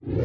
3,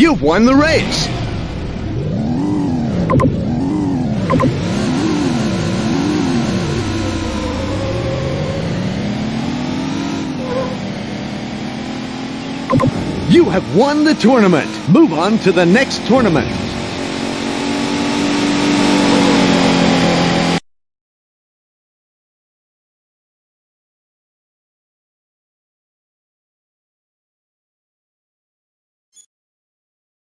You've won the race! You have won the tournament! Move on to the next tournament!